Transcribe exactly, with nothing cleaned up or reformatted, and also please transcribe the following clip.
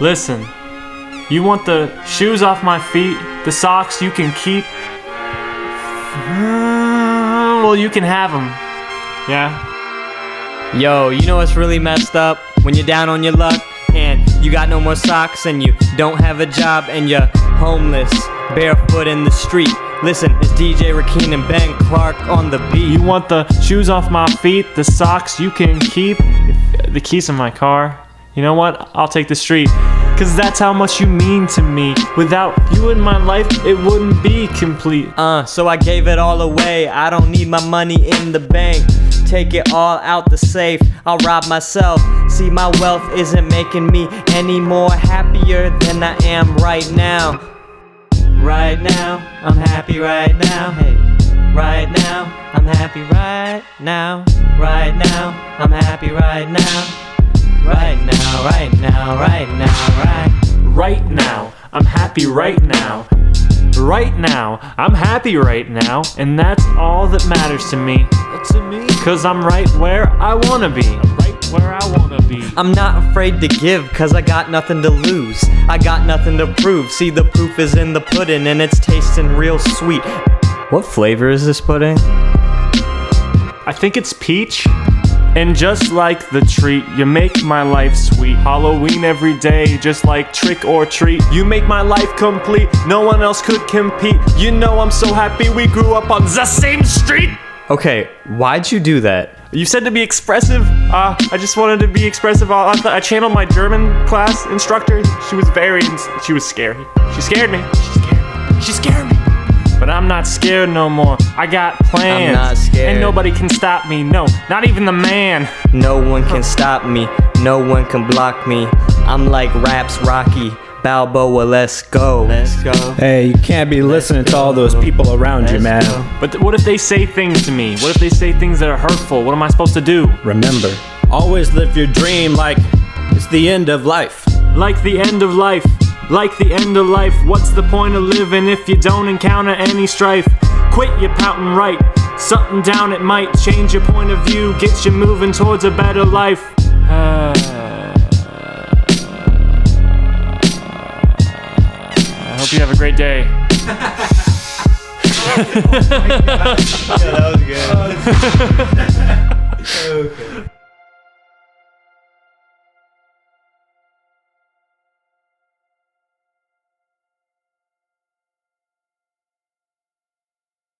Listen, you want the shoes off my feet, the socks you can keep? Well, you can have them, yeah? Yo, you know what's really messed up? When you're down on your luck and you got no more socks and you don't have a job and you're homeless, barefoot in the street. Listen, it's D J Rakin and Ben Clark on the beat. You want the shoes off my feet, the socks you can keep, the keys in my car. You know what? I'll take the street. Cause that's how much you mean to me. Without you in my life, it wouldn't be complete. Uh, so I gave it all away. I don't need my money in the bank. Take it all out the safe. I'll rob myself. See, my wealth isn't making me any more happier than I am right now. Right now, I'm happy right now. Hey, right now, I'm happy right now. Right now, I'm happy right now. Right now, right now, right now, right. Right now, I'm happy right now. Right now, I'm happy right now. And that's all that matters to me. To me? Cause I'm right where I wanna be. I'm right where I wanna be. I'm not afraid to give, cause I got nothing to lose. I got nothing to prove. See, the proof is in the pudding and it's tasting real sweet. What flavor is this pudding? I think it's peach. And just like the treat, you make my life sweet. Halloween every day, just like trick or treat. You make my life complete, no one else could compete. You know I'm so happy we grew up on the same street. Okay, why'd you do that? You said to be expressive. Uh, I just wanted to be expressive. I, I channeled my German class instructor. She was very, she was scary. She scared me, she scared me, she scared me. But I'm not scared no more. I got plans. I'm not scared. And nobody can stop me. No, not even the man. No one can stop me. No one can block me. I'm like raps Rocky Balboa. Let's go. Let's go. Hey, you can't be listening to all those people around let's you, man. Go. But th what if they say things to me? What if they say things that are hurtful? What am I supposed to do? Remember, always live your dream like it's the end of life. Like the end of life. Like the end of life, what's the point of living if you don't encounter any strife? Quit your pouting right, something down it might change your point of view, get you moving towards a better life. Uh... I hope you have a great day. Oh my God. Yeah, that was good. Okay.